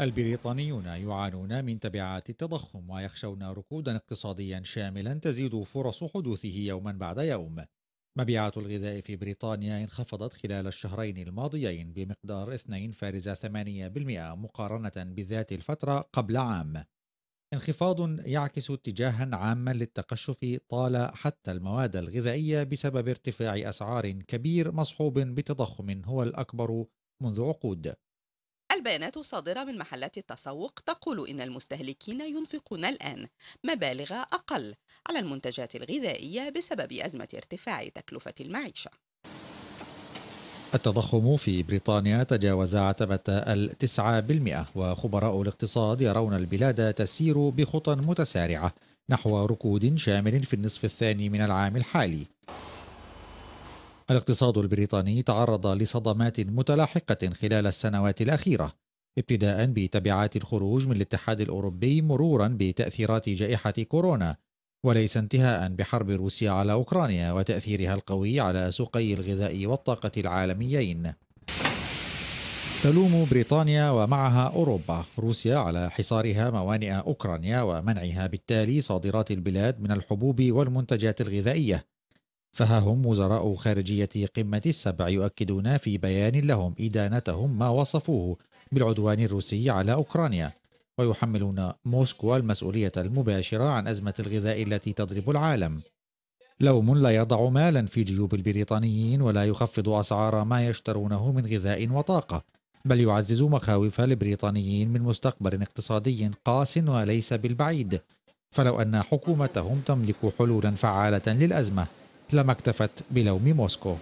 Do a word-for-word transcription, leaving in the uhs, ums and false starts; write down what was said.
البريطانيون يعانون من تبعات التضخم ويخشون ركودا اقتصاديا شاملا تزيد فرص حدوثه يوما بعد يوم. مبيعات الغذاء في بريطانيا انخفضت خلال الشهرين الماضيين بمقدار اثنين فاصلة ثمانية بالمئة مقارنة بذات الفترة قبل عام، انخفاض يعكس اتجاها عاما للتقشف طال حتى المواد الغذائية بسبب ارتفاع أسعار كبير مصحوب بتضخم هو الأكبر منذ عقود. البيانات الصادرة من محلات التسوق تقول إن المستهلكين ينفقون الآن مبالغ أقل على المنتجات الغذائية بسبب أزمة ارتفاع تكلفة المعيشة. التضخم في بريطانيا تجاوز عتبة التسعة بالمئة، وخبراء الاقتصاد يرون البلاد تسير بخطى متسارعة نحو ركود شامل في النصف الثاني من العام الحالي. الاقتصاد البريطاني تعرض لصدمات متلاحقة خلال السنوات الأخيرة، ابتداء بتبعات الخروج من الاتحاد الأوروبي مرورا بتأثيرات جائحة كورونا، وليس انتهاء بحرب روسيا على أوكرانيا وتأثيرها القوي على سوقي الغذاء والطاقة العالميين. تلوم بريطانيا ومعها أوروبا روسيا على حصارها موانئ أوكرانيا ومنعها بالتالي صادرات البلاد من الحبوب والمنتجات الغذائية. فها هم وزراء خارجية قمة السبع يؤكدون في بيان لهم إدانتهم ما وصفوه بالعدوان الروسي على أوكرانيا، ويحملون موسكو المسؤولية المباشرة عن أزمة الغذاء التي تضرب العالم. لوم لا يضع مالا في جيوب البريطانيين ولا يخفض أسعار ما يشترونه من غذاء وطاقة، بل يعزز مخاوف البريطانيين من مستقبل اقتصادي قاس وليس بالبعيد. فلو أن حكومتهم تملك حلولا فعالة للأزمة لما اكتفت بلوم موسكو.